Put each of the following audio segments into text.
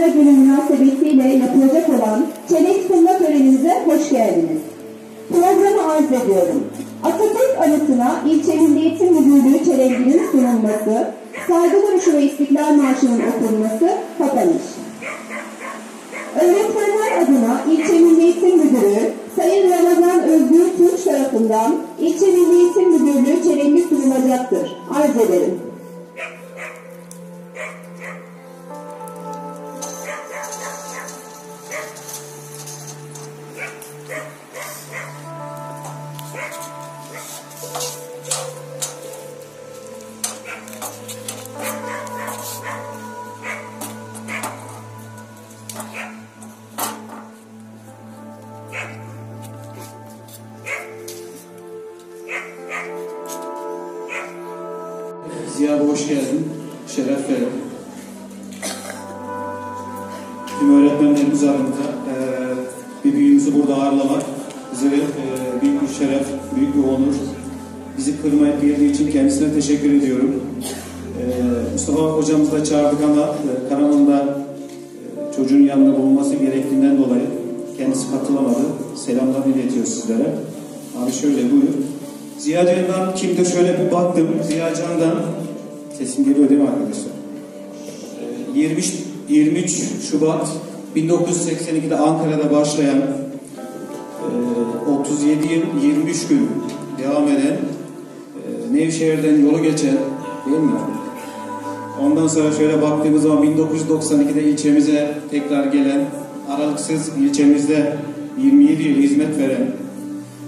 Kadınlar Günü münasebetiyle yapılacak olan çelenk sunma törenimize hoş geldiniz. Programı arz ediyorum. Atatürk anıtına İlçe Milli Eğitim Müdürlüğü çelenkinin sunulması, saygı duruşu ve İstiklal Marşı'nın okunması, kapanış. Öğretmenler adına İlçe Milli Eğitim Müdürü Sayın Ramazan Özgür Türk tarafından İlçe Milli Eğitim Müdürlüğü çelengi sunulacaktır. Arz ederim. Ziya abi hoş geldin, şeref verin. Tüm öğretmenlerimiz aramızda bir büyüğümüzü burada ağırlamak bize büyük bir şeref, büyük bir onur. Bizi kırmayıp geldiği için kendisine teşekkür ediyorum. Mustafa hocamızı da çağırdık ama Karaman'da çocuğun yanında bulunması gerektiğinden dolayı kendisi katılamadı. Selamlarını iletiyor sizlere. Abi şöyle buyur. Ziya Can'dan kimdir şöyle bir baktım. Ziya Can'dan sesim geliyor değil mi arkadaşlar? 23 Şubat 1982'de Ankara'da başlayan 37 yıl 23 gün devam eden Nevşehir'den yolu geçen değil mi? Ondan sonra şöyle baktığımız zaman 1992'de ilçemize tekrar gelen, aralıksız ilçemizde 27 yıl hizmet veren,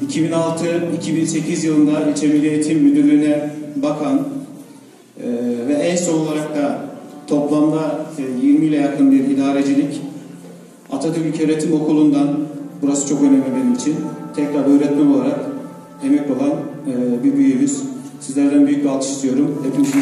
2006-2008 yılında İlçe Milli Eğitim Müdürlüğü'ne bakan ve en son olarak da toplamda 20 ile yakın bir idarecilik, Atatürk İlköğretim Okulu'ndan, burası çok önemli benim için, tekrar öğretmen olarak emek olan bir büyüğümüz. Sizlerden büyük bir alkış istiyorum. Hepinizin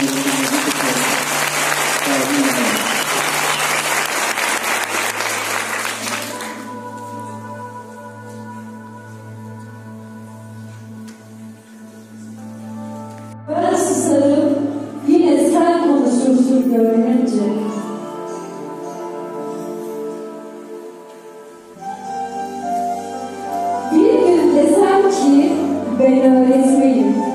ben susarım, yine sen konuşursun görünce. Bir gün desem ki ben öğretmenim.